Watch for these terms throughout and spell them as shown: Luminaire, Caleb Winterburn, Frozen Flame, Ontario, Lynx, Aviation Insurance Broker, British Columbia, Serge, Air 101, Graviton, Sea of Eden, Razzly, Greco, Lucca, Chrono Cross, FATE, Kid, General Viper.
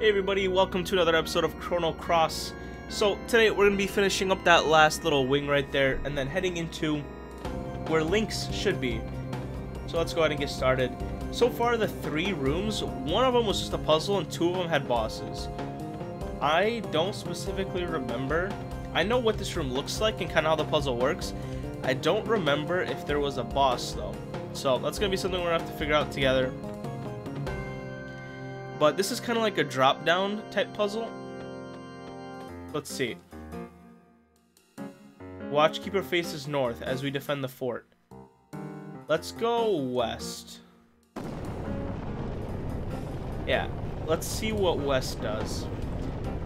Hey everybody, welcome to another episode of Chrono Cross. So today we're going to be finishing up that last little wing right there and then heading into where Lynx should be. So let's go ahead and get started. So far the three rooms, one of them was just a puzzle and two of them had bosses. I don't specifically remember. I know what this room looks like and kind of how the puzzle works. I don't remember if there was a boss though. So that's going to be something we're going to have to figure out together. But this is kind of like a drop-down type puzzle. Let's see. Watch, keep your faces north as we defend the fort. Let's go west. Yeah, let's see what west does.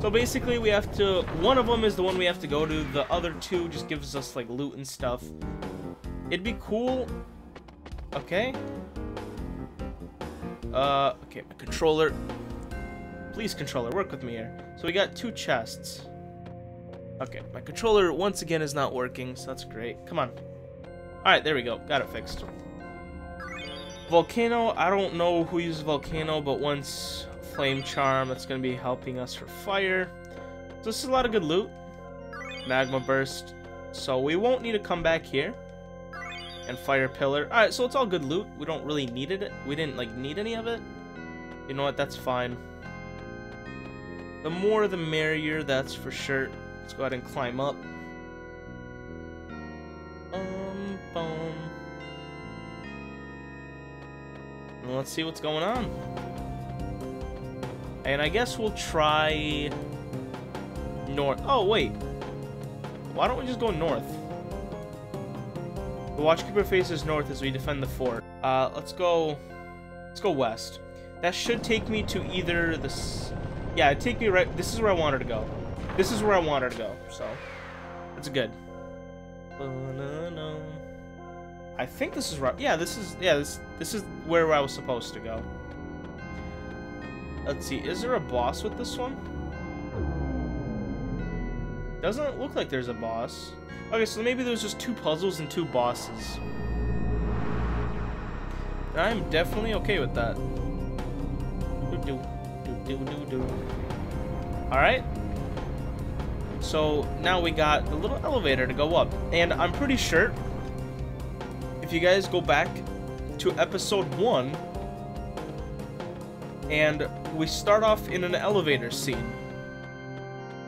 So basically we have to, one of them is the one we have to go to, the other two just gives us like loot and stuff. It'd be cool. Okay. Okay, my controller. Please, controller, work with me here. So we got two chests. Okay, my controller once again is not working, so that's great. Come on. Alright, there we go. Got it fixed. Volcano, I don't know who uses Volcano, but once Flame Charm, that's going to be helping us for fire. So this is a lot of good loot. Magma Burst. So we won't need to come back here. And Fire Pillar. Alright, so it's all good loot. We don't really need it. We didn't, like, need any of it. You know what? That's fine. The more the merrier, that's for sure. Let's go ahead and climb up. Boom. And let's see what's going on. And I guess we'll try north. Oh, wait. Why don't we just go north? The watchkeeper faces north as we defend the fort. Let's go west. That should take me to either this. Yeah, it'd take me right. This is where I wanted to go. This is where I wanted to go. So that's good. I think this is right. Yeah, this is. Yeah, this is where I was supposed to go. Let's see. Is there a boss with this one? Doesn't look like there's a boss. Okay, so maybe there's just two puzzles and two bosses. And I'm definitely okay with that. Alright. So now we got the little elevator to go up. And I'm pretty sure if you guys go back to episode 1 and we start off in an elevator scene.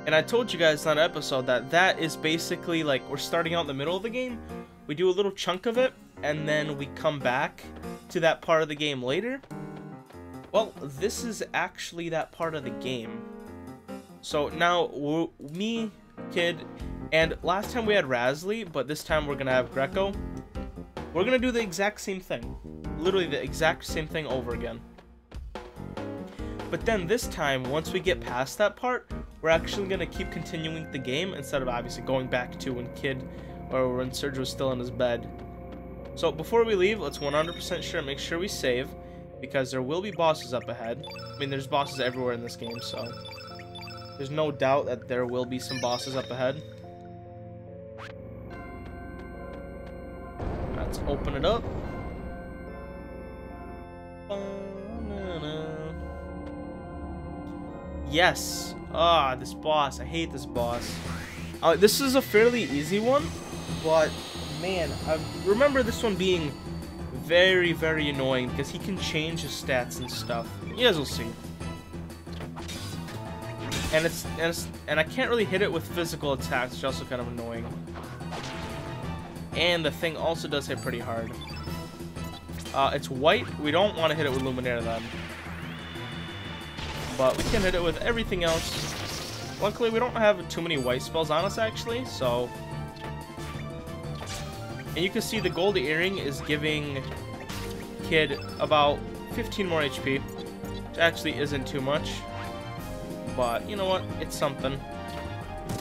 And I told you guys in that episode that that is basically like we're starting out in the middle of the game. We do a little chunk of it, and then we come back to that part of the game later. Well, this is actually that part of the game. So now, me, Kid, and last time we had Razzly, but this time we're going to have Greco. We're going to do the exact same thing. Literally the exact same thing over again. But then this time, once we get past that part, we're actually going to keep continuing the game instead of obviously going back to when Kid or when Serge was still in his bed. So before we leave, let's 100% sure make sure we save because there will be bosses up ahead. I mean, there's bosses everywhere in this game, so there's no doubt that there will be some bosses up ahead. Let's open it up. Yes. Ah, this boss. I hate this boss. This is a fairly easy one, but man, I remember this one being very, very annoying because he can change his stats and stuff. You guys will see. And I can't really hit it with physical attacks, which is also kind of annoying. And the thing also does hit pretty hard. It's white. We don't want to hit it with Luminaire then. But we can hit it with everything else. Luckily, we don't have too many white spells on us, actually, so... And you can see the gold earring is giving Kid about 15 more HP. Which actually isn't too much. But, you know what? It's something.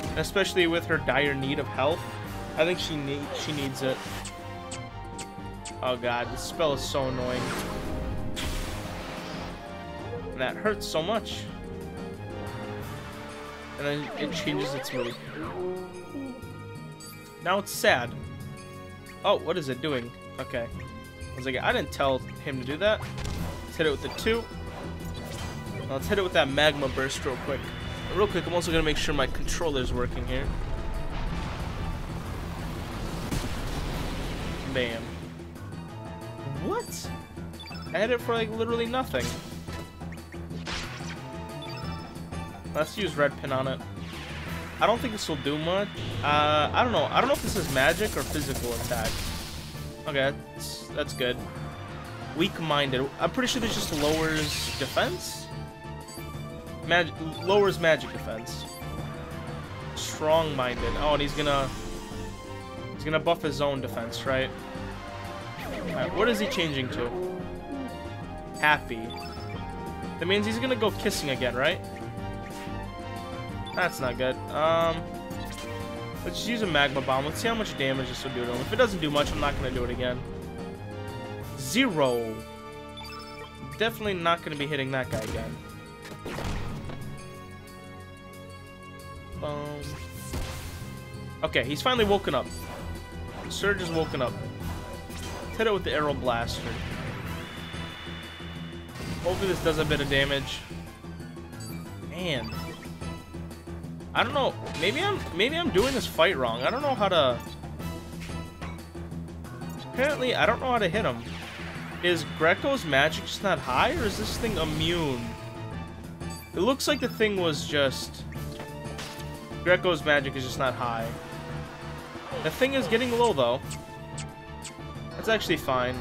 And especially with her dire need of health. I think she needs it. Oh god, this spell is so annoying. And that hurts so much. And then it changes its mood. Now it's sad. Oh, what is it doing? Okay. I was like, I didn't tell him to do that. Let's hit it with the 2. Now let's hit it with that magma burst real quick. But real quick, I'm also going to make sure my controller's working here. Bam. What? I had it for like literally nothing. Let's use red pin on it. I don't think this will do much. I don't know. I don't know if this is magic or physical attack. Okay, that's good. Weak-minded. I'm pretty sure this just lowers defense? Lowers magic defense. Strong-minded. Oh, and he's gonna buff his own defense, right? Alright, what is he changing to? Happy. That means he's gonna go kissing again, right? That's not good. Let's just use a magma bomb. Let's see how much damage this will do to him. If it doesn't do much, I'm not gonna do it again. 0. Definitely not gonna be hitting that guy again. Boom. Okay, he's finally woken up. Serge is woken up. Let's hit it with the arrow blaster. Hopefully this does a bit of damage. Man. I don't know. Maybe I'm doing this fight wrong. I don't know how to. Apparently, I don't know how to hit him. Is Greco's magic just not high, or is this thing immune? It looks like the thing was just. Greco's magic is just not high. The thing is getting low though. That's actually fine.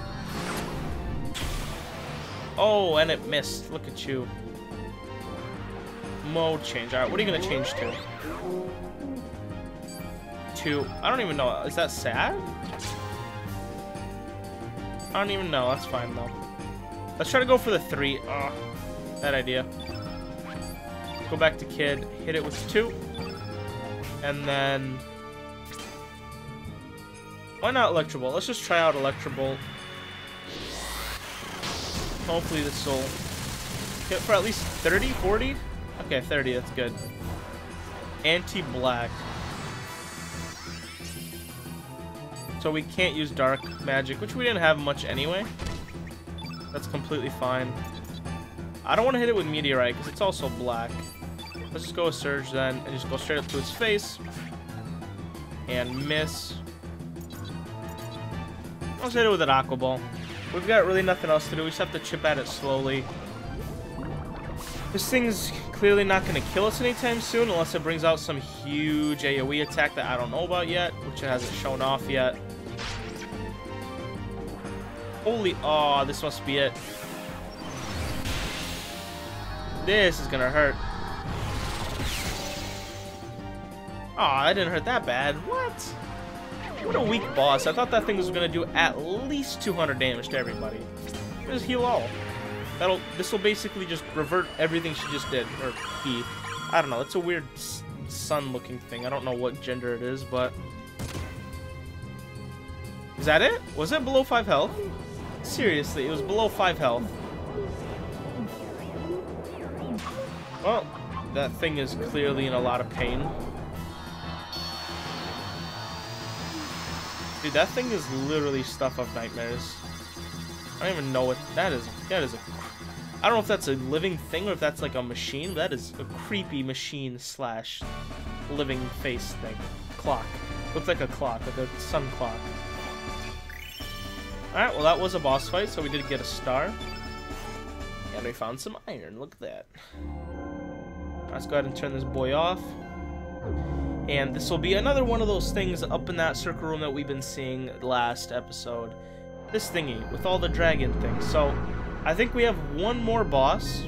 Oh, and it missed. Look at you. Mode change. Alright, what are you going to change to? To... I don't even know. Is that sad? I don't even know. That's fine, though. Let's try to go for the 3. Ugh. Bad idea. Go back to Kid. Hit it with 2. And then... Why not Electro Bolt? Let's just try out Electro Bolt. Hopefully this will... hit for at least 30, 40? Okay, 30, that's good. Anti-black. So we can't use dark magic, which we didn't have much anyway. That's completely fine. I don't want to hit it with meteorite, because it's also black. Let's just go with Surge then, and just go straight up to its face. And miss. Let's hit it with an aqua ball. We've got really nothing else to do, we just have to chip at it slowly. This thing's clearly not going to kill us anytime soon unless it brings out some huge AoE attack that I don't know about yet, which it hasn't shown off yet. Holy... aw, this must be it. This is going to hurt. Aw, that didn't hurt that bad. What? What a weak boss. I thought that thing was going to do at least 200 damage to everybody. Just heal all. This will basically just revert everything she just did, or he. I don't know, it's a weird sun-looking thing. I don't know what gender it is, but... Is that it? Was it below 5 health? Seriously, it was below 5 health. Well, that thing is clearly in a lot of pain. Dude, that thing is literally stuff of nightmares. I don't even know what that is. That is a... I don't know if that's a living thing or if that's like a machine. That is a creepy machine slash living face thing. Clock. Looks like a clock, like a sun clock. Alright, well that was a boss fight, so we did get a star. And we found some iron. Look at that. Let's go ahead and turn this boy off. And this will be another one of those things up in that circle room that we've been seeing last episode. This thingy with all the dragon things. So I think we have one more boss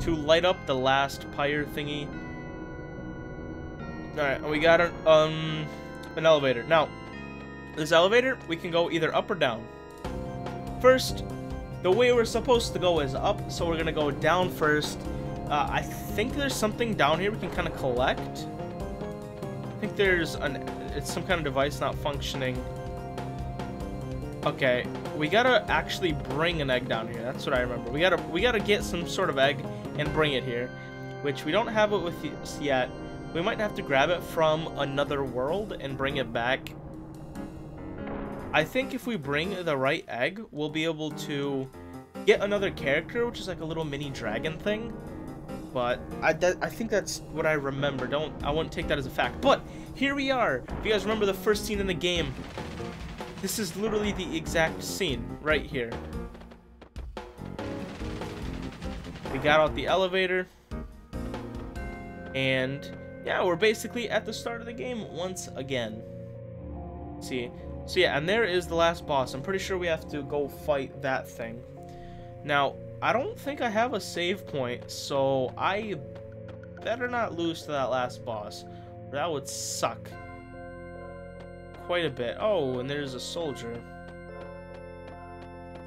to light up the last pyre thingy. All right, we got an elevator. Now this elevator, we can go either up or down. First, the way we're supposed to go is up, so we're gonna go down first. I think there's something down here we can kind of collect. I think there's it's some kind of device not functioning. Okay, we gotta actually bring an egg down here. That's what I remember. We gotta get some sort of egg and bring it here, which we don't have it with us yet. We might have to grab it from another world and bring it back. I think if we bring the right egg, we'll be able to get another character, which is like a little mini dragon thing. But I think that's what I remember. I wouldn't take that as a fact. But here we are. If you guys remember the first scene in the game, this is literally the exact scene right here. We got out the elevator. And yeah, we're basically at the start of the game once again. See? So yeah, and there is the last boss. I'm pretty sure we have to go fight that thing. Now, I don't think I have a save point, so I better not lose to that last boss. That would suck. Quite a bit. Oh, and there's a soldier.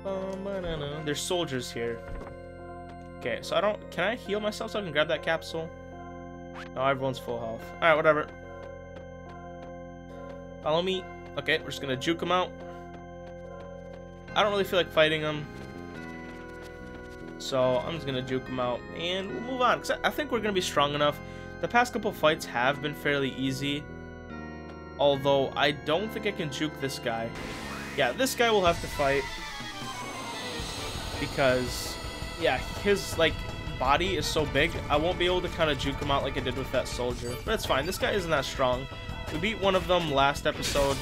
There's soldiers here. Okay, so I don't... Can I heal myself so I can grab that capsule? No, everyone's full health. Alright, whatever. Follow me. Okay, we're just gonna juke him out. I don't really feel like fighting him. So I'm just gonna juke him out and we'll move on, because I think we're gonna be strong enough. The past couple fights have been fairly easy, although I don't think I can juke this guy. Yeah, this guy will have to fight, because yeah, his like body is so big, I won't be able to kind of juke him out like I did with that soldier. But it's fine, this guy isn't that strong. We beat one of them last episode,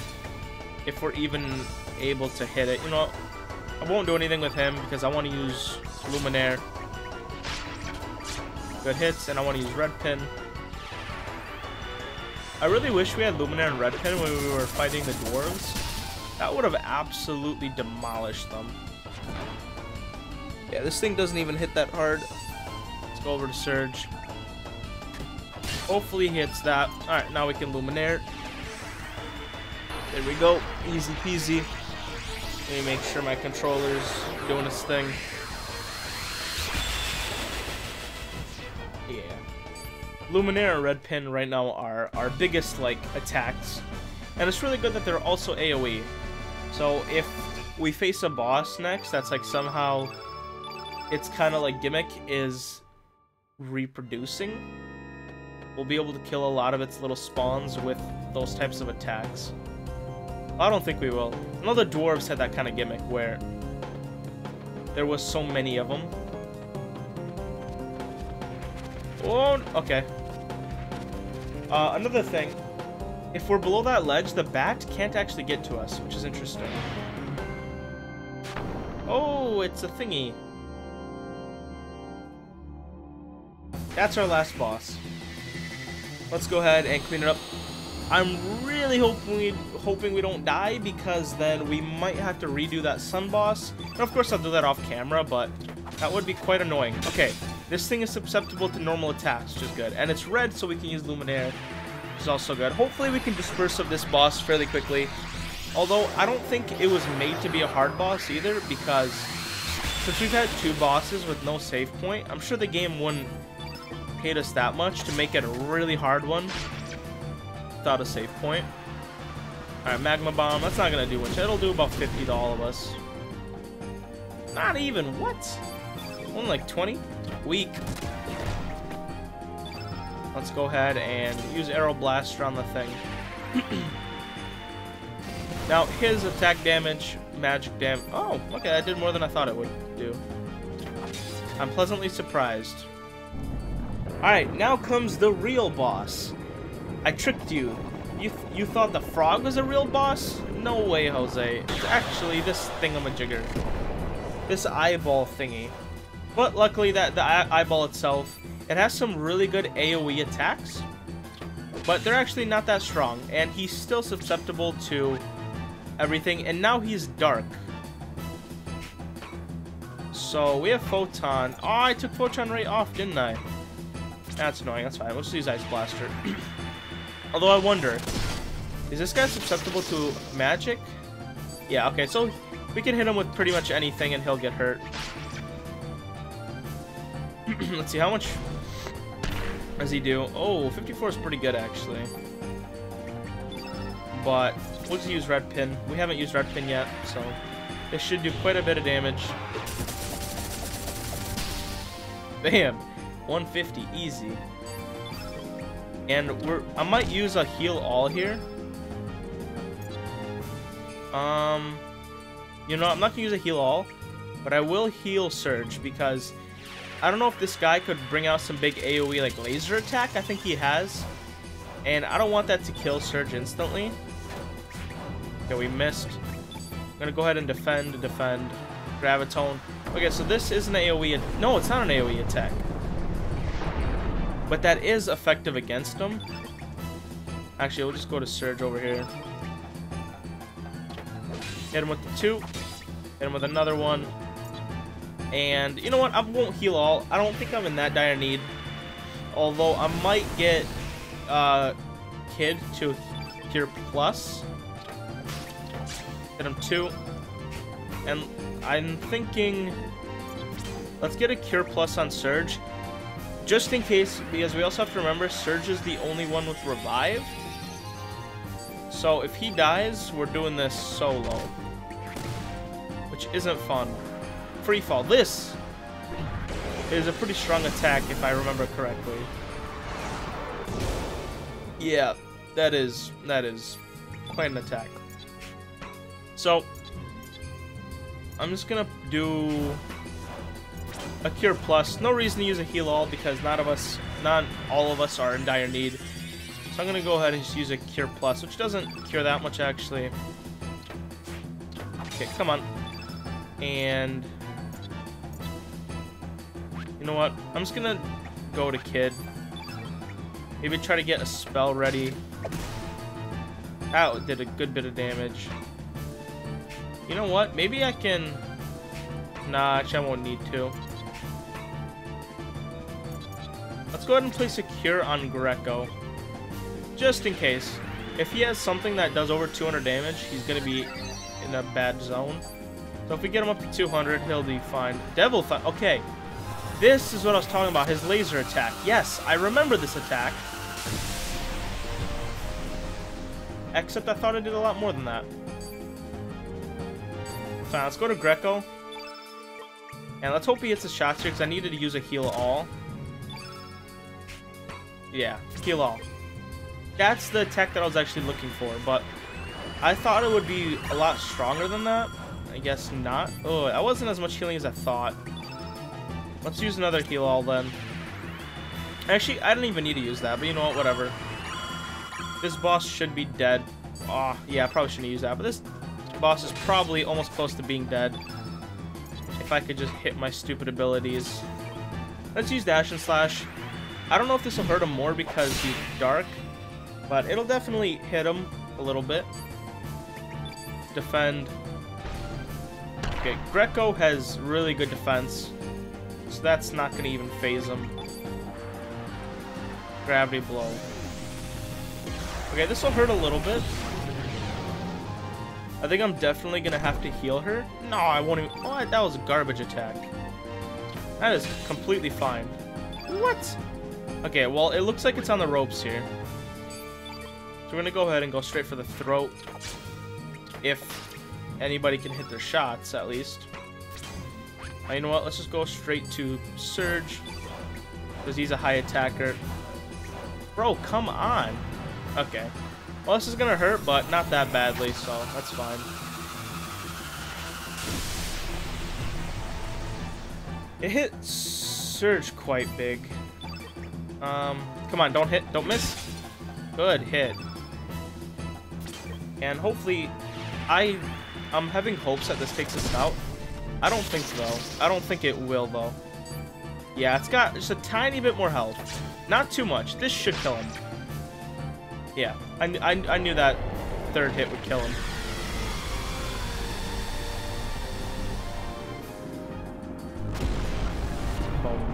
if we're even able to hit it. You know, I won't do anything with him because I want to use Luminaire. Good hits, and I want to use Red Pin. I really wish we had Luminaire and Red Pin when we were fighting the dwarves. That would have absolutely demolished them. Yeah, this thing doesn't even hit that hard. Let's go over to Serge. Hopefully he hits that. Alright, now we can Luminaire. There we go. Easy peasy. Let me make sure my controller's doing its thing. Yeah. Luminaire and Red Pin right now are our biggest, like, attacks. And it's really good that they're also AoE. So if we face a boss next, that's, like, somehow... It's kind of like gimmick is reproducing. We'll be able to kill a lot of its little spawns with those types of attacks. I don't think we will. I know the dwarves had that kind of gimmick where there was so many of them. Oh, okay. Another thing. If we're below that ledge, the bat can't actually get to us, which is interesting. Oh, it's a thingy. That's our last boss. Let's go ahead and clean it up. I'm really hoping we don't die, because then we might have to redo that sun boss. And of course I'll do that off camera, but that would be quite annoying. Okay, this thing is susceptible to normal attacks, which is good. And it's red, so we can use Luminaire, which is also good. Hopefully we can disperse of this boss fairly quickly. Although I don't think it was made to be a hard boss either, because since we've had two bosses with no save point, I'm sure the game wouldn't hate us that much to make it a really hard one without a save point. Alright, Magma Bomb. That's not gonna do much. It'll do about 50 to all of us. Not even. What? Only like 20? Weak. Let's go ahead and use Arrow Blaster on the thing. Now, his attack damage, magic damage. Oh, okay. That did more than I thought it would do. I'm pleasantly surprised. Alright, now comes the real boss. I tricked you. You thought the frog was a real boss? No way, Jose. It's actually this thingamajigger. This eyeball thingy. But luckily, that the eyeball itself, it has some really good AoE attacks. But they're actually not that strong. And he's still susceptible to everything. And now he's dark. So, we have Photon. Oh, I took Photon Ray off, didn't I? That's annoying, that's fine. We'll just use Ice Blaster. Although I wonder, is this guy susceptible to magic? Yeah, okay, so we can hit him with pretty much anything and he'll get hurt. Let's see, how much does he do? Oh, 54 is pretty good, actually. But we'll just use Red Pin. We haven't used Red Pin yet, so this should do quite a bit of damage. Bam! 150 easy. And I might use a heal all here. You know, I'm not gonna use a heal all. But I will heal Serge because I don't know if this guy could bring out some big AoE like laser attack. I think he has. And I don't want that to kill Serge instantly. Okay, we missed. I'm going to go ahead and defend. Graviton. Okay, so this is an AoE. No, it's not an AoE attack. But that is effective against him. Actually, we'll just go to Serge over here. Hit him with the 2. Hit him with another 1. And you know what? I won't heal all. I don't think I'm in that dire need. Although I might get Kid to tier plus. Hit him 2. And I'm thinking, let's get a Cure Plus on Surge, just in case, because we also have to remember Surge is the only one with Revive. So if he dies, we're doing this solo, which isn't fun. Free Fall. This is a pretty strong attack, if I remember correctly. Yeah, that is quite an attack. So I'm just gonna do a Cure Plus. No reason to use a heal all because not all of us are in dire need. So I'm gonna go ahead and just use a Cure Plus, which doesn't cure that much actually. Okay, come on. And you know what? I'm just gonna go to Kid. Maybe try to get a spell ready. That did a good bit of damage. You know what? Maybe I can... Nah, actually I won't need to. Let's go ahead and place a cure on Greco. Just in case. If he has something that does over 200 damage, he's going to be in a bad zone. So if we get him up to 200, he'll be fine. Devil Thought. Okay. This is what I was talking about. His laser attack. Yes, I remember this attack. Except I thought I did a lot more than that. Fine, let's go to Greco. And let's hope he hits his shots here, because I needed to use a heal all. Yeah, heal all. That's the attack that I was actually looking for, but I thought it would be a lot stronger than that. I guess not. Oh, that wasn't as much healing as I thought. Let's use another heal all then. Actually, I didn't even need to use that, but you know what, whatever. This boss should be dead. Oh, yeah, I probably shouldn't use that, but this boss is probably almost close to being dead. If I could just hit my stupid abilities. Let's use Dash and Slash. I don't know if this will hurt him more because he's dark, but it'll definitely hit him a little bit. Defend. Okay, Greco has really good defense, so that's not going to even phase him. Gravity Blow. Okay, this will hurt a little bit. I think I'm definitely going to have to heal her. No, I won't even... Oh, that was a garbage attack. That is completely fine. What? Okay, well, it looks like it's on the ropes here. So we're going to go ahead and go straight for the throat. If anybody can hit their shots, at least. You know what? Let's just go straight to Surge. Because he's a high attacker. Bro, come on. Okay. Well, this is going to hurt, but not that badly, so that's fine. It hit Surge quite big. Come on, don't hit. Don't miss. Good hit. And hopefully, I'm having hopes that this takes us out. I don't think so. I don't think it will, though. Yeah, it's got just a tiny bit more health. Not too much. This should kill him. Yeah, I knew that third hit would kill him. Boom.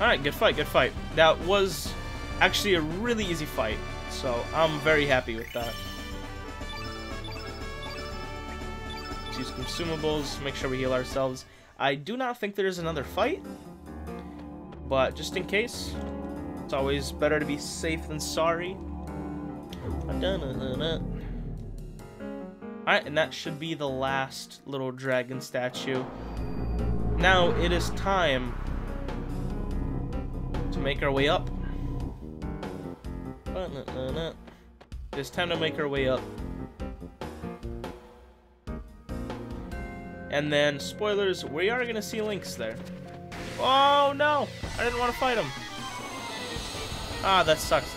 Alright, good fight, good fight. That was actually a really easy fight, so I'm very happy with that. Let's use consumables, make sure we heal ourselves. I do not think there's another fight. But just in case, it's always better to be safe than sorry. Alright, and that should be the last little dragon statue. Now it is time to make our way up. It's time to make our way up. And then, spoilers, we are gonna see Lynx there. Oh no! I didn't want to fight him. Ah, that sucks.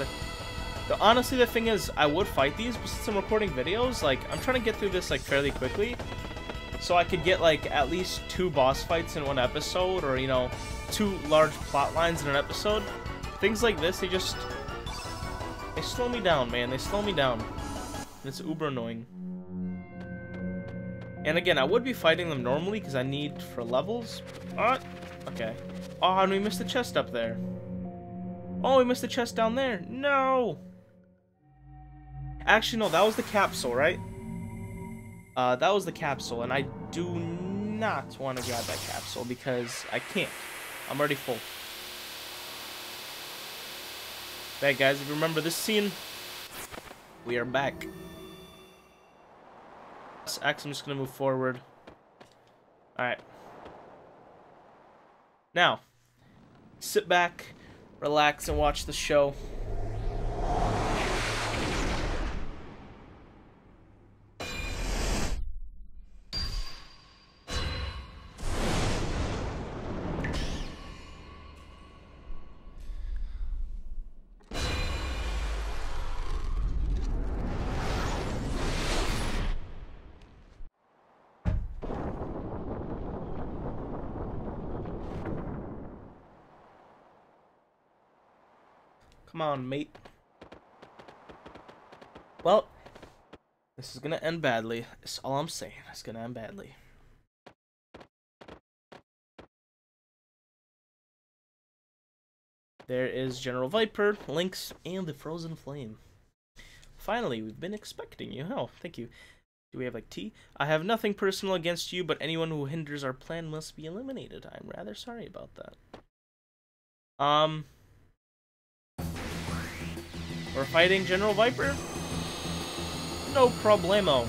Honestly, the thing is, I would fight these, but since I'm recording videos, like, I'm trying to get through this, like, fairly quickly. So I could get, like, at least 2 boss fights in one episode, or, you know, 2 large plot lines in an episode. Things like this, they slow me down, man. They slow me down. It's uber annoying. And again, I would be fighting them normally because I need for levels. But okay. Oh, and we missed the chest up there. Oh, we missed the chest down there. No. Actually, no. That was the capsule, right? That was the capsule, and I do not want to grab that capsule because I can't. I'm already full. Right, guys, if you remember this scene, we are back. Actually, I'm just going to move forward. Alright. Now, sit back, relax, and watch the show. Come on, mate. Well, this is gonna end badly. That's all I'm saying. It's gonna end badly. There is General Viper, Lynx, and the Frozen Flame. Finally, we've been expecting you. Oh, thank you. Do we have, like, tea? I have nothing personal against you, but anyone who hinders our plan must be eliminated. I'm rather sorry about that. We're fighting General Viper? No problemo.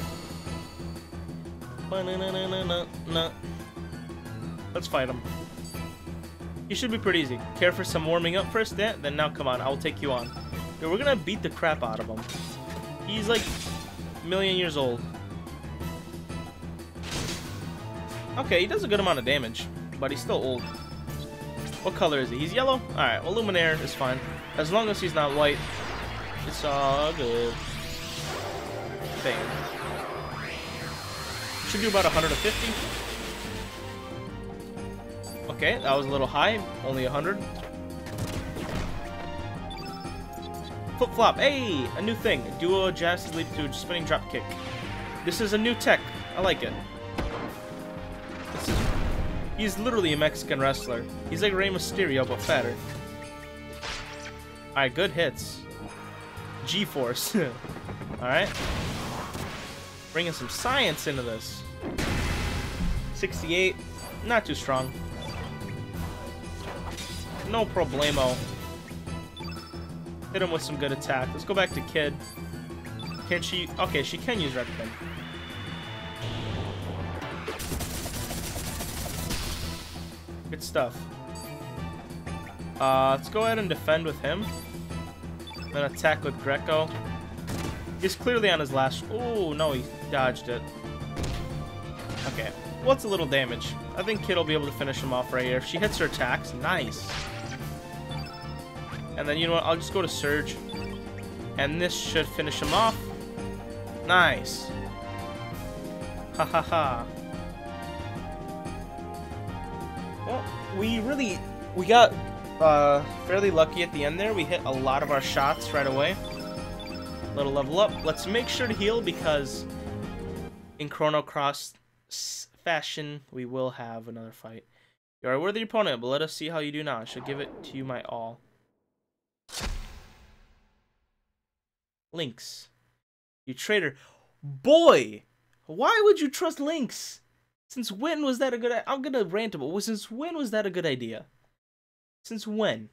Let's fight him. You should be pretty easy. Care for some warming up first? Then now come on, I'll take you on. Dude, we're gonna beat the crap out of him. He's like a million years old. Okay, he does a good amount of damage, but he's still old. What color is he? He's yellow? Alright, well, Luminaire is fine. As long as he's not white. It's all good. Bang. Should do about 150. Okay, that was a little high. Only 100. Flip flop. Hey, a new thing. Duo jazz leap to spinning drop kick. This is a new tech. I like it. He's literally a Mexican wrestler. He's like Rey Mysterio, but fatter. Alright, good hits. G-force. Alright. Bringing some science into this. 68. Not too strong. No problemo. Hit him with some good attack. Let's go back to Kid. Can she... Okay, she can use Red Pin. Good stuff. Let's go ahead and defend with him. Then attack with Greco. He's clearly on his last... Oh, no, he dodged it. Okay. What's a little damage? I think Kid will be able to finish him off right here. If she hits her attacks, nice. And then, you know what? I'll just go to Serge. And this should finish him off. Nice. Ha ha ha. Well, we got... fairly lucky at the end there. We hit a lot of our shots right away. Little level up. Let's make sure to heal because in Chrono Cross fashion, we will have another fight. You are a worthy opponent, but let us see how you do now. I shall give it to you my all. Lynx. You traitor. Boy! Why would you trust Lynx? Since when was that a good idea? I'm gonna rant about it. Since when was that a good idea? Since when?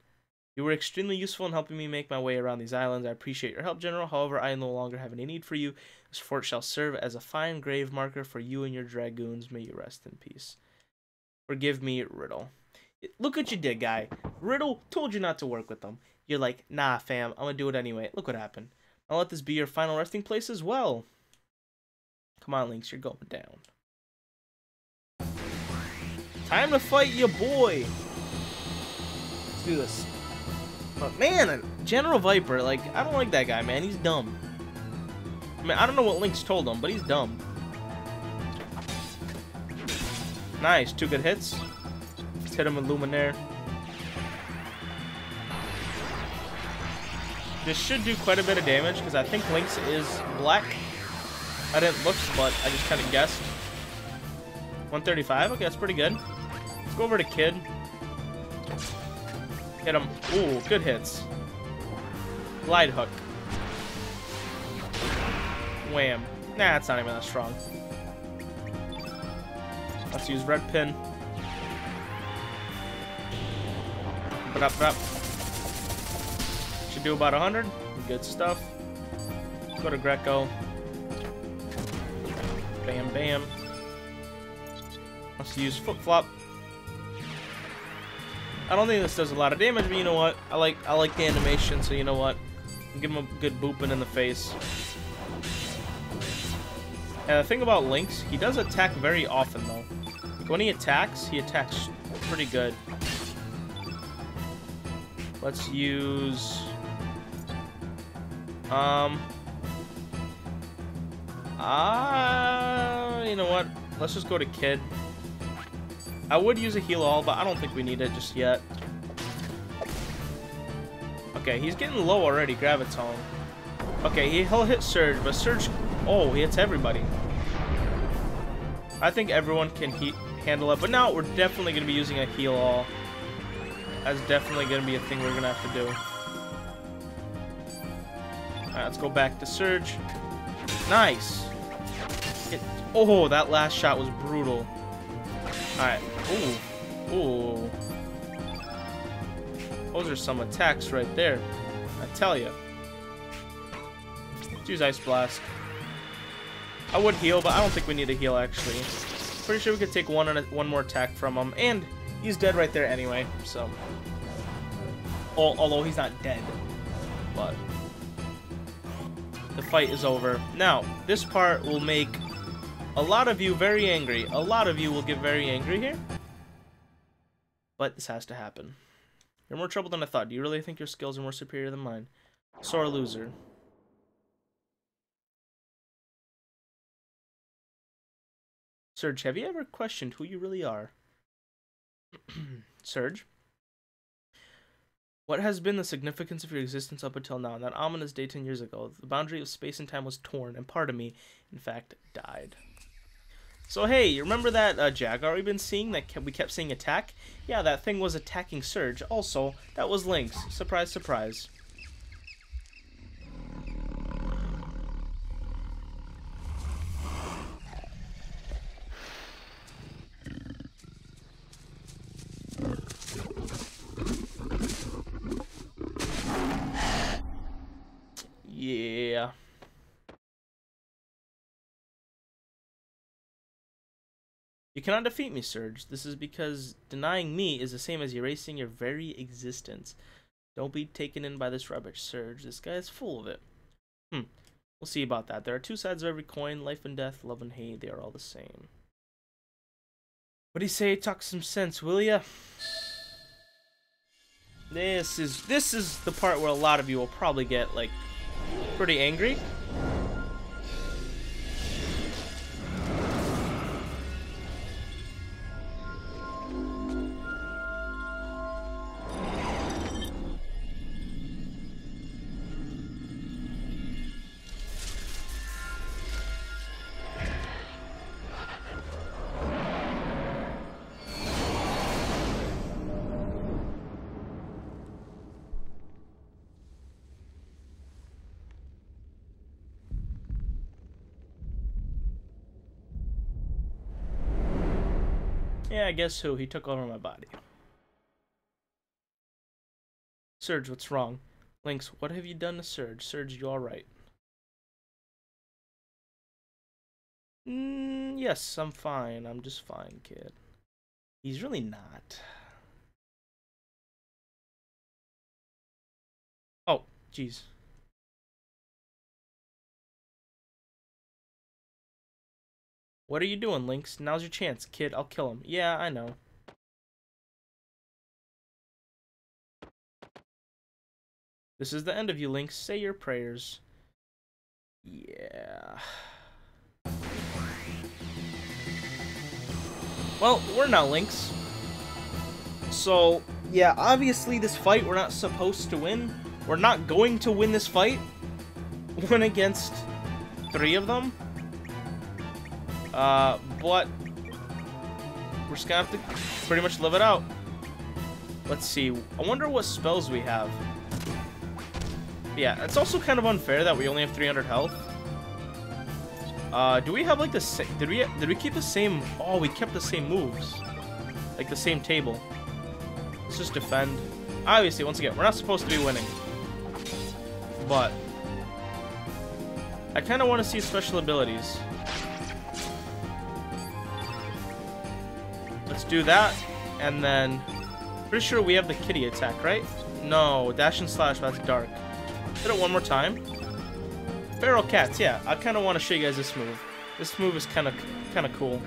You were extremely useful in helping me make my way around these islands. I appreciate your help, General. However, I no longer have any need for you. This fort shall serve as a fine grave marker for you and your dragoons. May you rest in peace. Forgive me, Riddle. Look what you did, guy. Riddle told you not to work with them. You're like, nah, fam, I'm gonna do it anyway. Look what happened. I'll let this be your final resting place as well. Come on, Lynx, you're going down. Time to fight your boy. Let's do this. But man, General Viper, like, I don't like that guy, man. He's dumb. I mean, I don't know what Lynx told him, but he's dumb. Nice, two good hits. Let's hit him with Luminaire. This should do quite a bit of damage, because I think Lynx is black. I didn't look, but I just kind of guessed. 135, okay, that's pretty good. Let's go over to Kid. Hit him. Ooh, good hits. Glide hook. Wham. Nah, it's not even that strong. Let's use red pin. But up. Should do about 100. Good stuff. Go to Greco. Bam. Let's use flip flop. I don't think this does a lot of damage, but you know what? I like the animation, so you know what? I'll give him a good booping in the face. And the thing about Lynx, he does attack very often though. Like, when he attacks pretty good. Let's use you know what? Let's just go to Kid. I would use a heal all, but I don't think we need it just yet. Okay, he's getting low already. Graviton. Okay, he'll hit Serge, but Serge... Oh, he hits everybody. I think everyone can handle it, but now we're definitely going to be using a heal all. That's definitely going to be a thing we're going to have to do. Alright, let's go back to Serge. Nice! Oh, that last shot was brutal. Alright. Ooh. Those are some attacks right there, I tell you. Let's use Ice Blast. I would heal, but I don't think we need to heal, actually. Pretty sure we could take one more attack from him. And he's dead right there anyway, so... Although he's not dead. But... the fight is over. Now, this part will make... a lot of you very angry. A lot of you will get very angry here. But this has to happen. You're more trouble than I thought. Do you really think your skills are more superior than mine? Sore loser. Serge, have you ever questioned who you really are? Serge? What has been the significance of your existence up until now? On that ominous day 10 years ago, the boundary of space and time was torn, and part of me, in fact, died. So hey, you remember that Jaguar we've been seeing that we kept seeing attack? Yeah, that thing was attacking Serge. Also, that was Lynx. Surprise, surprise. Yeah. You cannot defeat me, Serge. This is because denying me is the same as erasing your very existence. Don't be taken in by this rubbish, Serge. This guy is full of it. We'll see about that. There are two sides of every coin, life and death, love and hate. They are all the same. What do you say? Talk some sense, will ya? This is the part where a lot of you will probably get, like, pretty angry. Yeah, guess who? He took over my body. Serge, what's wrong? Lynx, what have you done to Serge? Serge, you alright? Yes, I'm fine. I'm just fine, kid. He's really not. Oh, jeez. What are you doing, Lynx? Now's your chance, kid. I'll kill him. Yeah, I know. This is the end of you, Lynx. Say your prayers. Yeah. Well, we're not Lynx. So, yeah, obviously this fight we're not supposed to win. We're not going to win this fight. One against three of them. But we're just gonna have to pretty much live it out. Let's see. I wonder what spells we have. Yeah, it's also kind of unfair that we only have 300 health. Do we have like the same? Did we keep the same? Oh, we kept the same moves, like the same table. Let's just defend. Obviously, once again, we're not supposed to be winning, but I kind of want to see special abilities. Let's do that, and then pretty sure we have the kitty attack, right? No, dash and slash. That's dark. Hit it one more time. Feral cats. Yeah, I kind of want to show you guys this move. This move is kind of cool.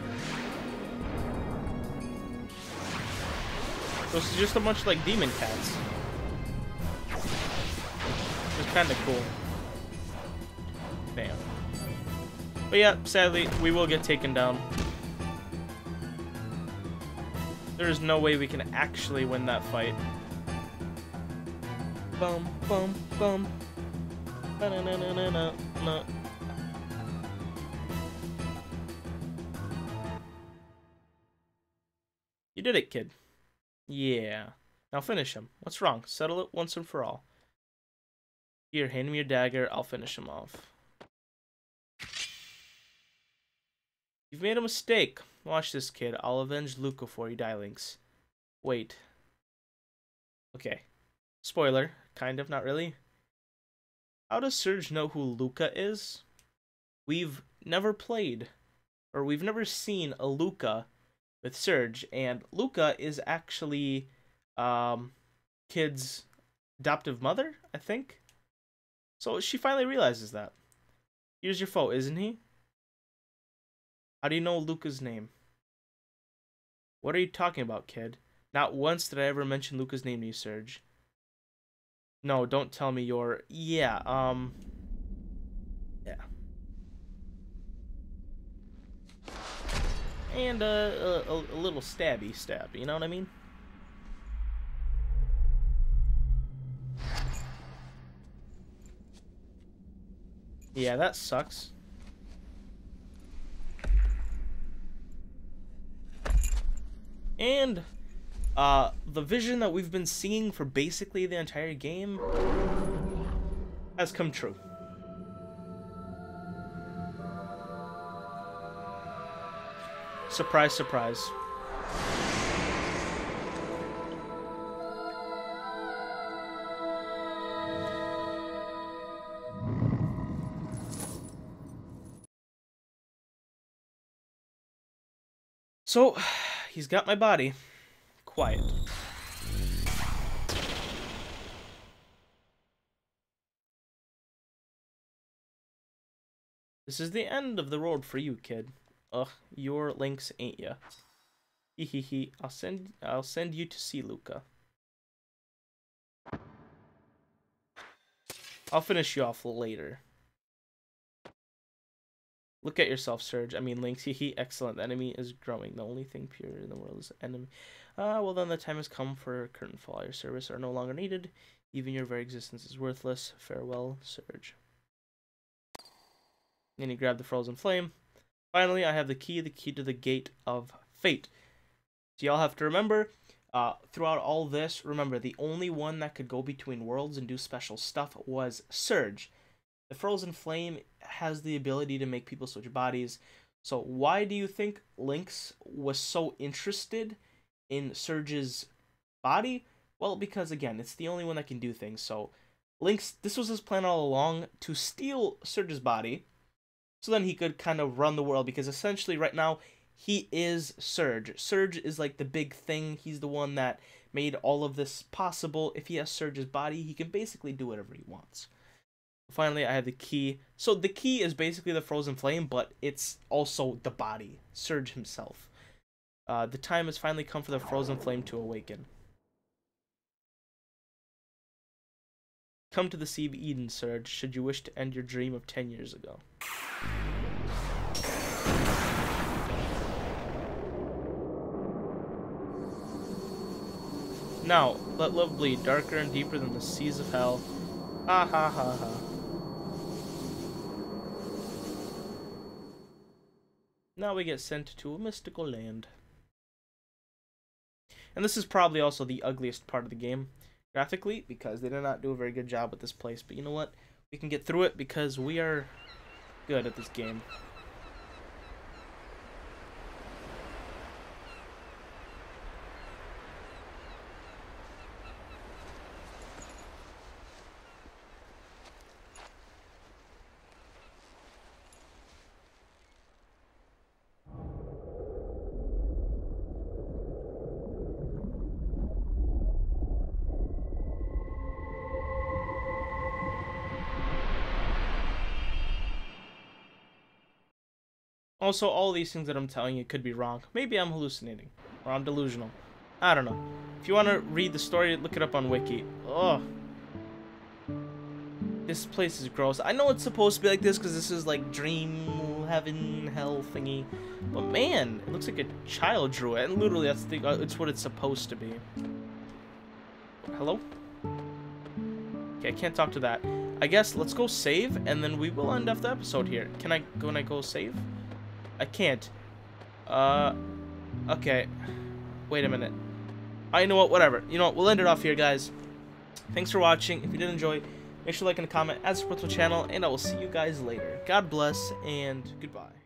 So it's just a bunch of like demon cats. It's kind of cool. Bam. But yeah, sadly we will get taken down. There is no way we can actually win that fight. Boom! Boom! Boom! No, no, no, no, no, no. You did it, kid. Yeah. Now finish him. What's wrong? Settle it once and for all. Here, hand me your dagger. I'll finish him off. You've made a mistake. Watch this, kid. I'll avenge Lucca for you, Lynx. Wait. Okay. Spoiler. Kind of, not really. How does Serge know who Lucca is? We've never played, or we've never seen a Lucca with Serge, and Lucca is actually Kid's adoptive mother, I think. So she finally realizes that. Here's your foe, isn't he? How do you know Lucca's name? What are you talking about, Kid? Not once did I ever mention Lucca's name to you, Serge. No, don't tell me you're... Yeah, yeah. And a little stabby stab, you know what I mean? Yeah, that sucks. And... the vision that we've been seeing for basically the entire game has come true. Surprise, surprise. So, he's got my body. Quiet. This is the end of the road for you, kid. Ugh, you're Lynx, ain't ya? Hehehe. I'll send you to see Lucca. I'll finish you off later. Look at yourself, Serge. I mean, Lynx, hehe, excellent. The enemy is growing. The only thing pure in the world is enemy. Well, then the time has come for curtain fall. Your service are no longer needed. Even your very existence is worthless. Farewell, Serge. Then he grabbed the Frozen Flame. Finally, I have the key to the gate of fate. So y'all have to remember, throughout all this, remember, the only one that could go between worlds and do special stuff was Serge. The Frozen Flame has the ability to make people switch bodies. So why do you think Lynx was so interested in Serge's body? Well, because, again, it's the only one that can do things. So Lynx, this was his plan all along, to steal Serge's body so then he could kind of run the world, because essentially right now he is Serge. Serge is like the big thing. He's the one that made all of this possible. If he has Serge's body, he can basically do whatever he wants. Finally, I have the key. So the key is basically the Frozen Flame, but it's also the body, Serge himself. The time has finally come for the Frozen Flame to awaken. Come to the Sea of Eden, Serge, should you wish to end your dream of 10 years ago. Now, let love bleed, darker and deeper than the seas of hell. Ha ha ha ha. Now we get sent to a mystical land. And this is probably also the ugliest part of the game, graphically, because they did not do a very good job with this place. But you know what? We can get through it because we are good at this game. Also, all these things that I'm telling you could be wrong. Maybe I'm hallucinating. Or I'm delusional. I don't know. If you want to read the story, look it up on Wiki. Ugh. This place is gross. I know it's supposed to be like this because this is like dream heaven hell thingy. But man, it looks like a child drew it. And literally, that's the, it's what it's supposed to be. Hello? Okay, I can't talk to that. I guess let's go save and then we will end up the episode here. Can I go save? I can't. Okay. Wait a minute. I know what, whatever. You know what, we'll end it off here, guys. Thanks for watching. If you did enjoy, make sure to like and comment, add support to the channel, and I will see you guys later. God bless, and goodbye.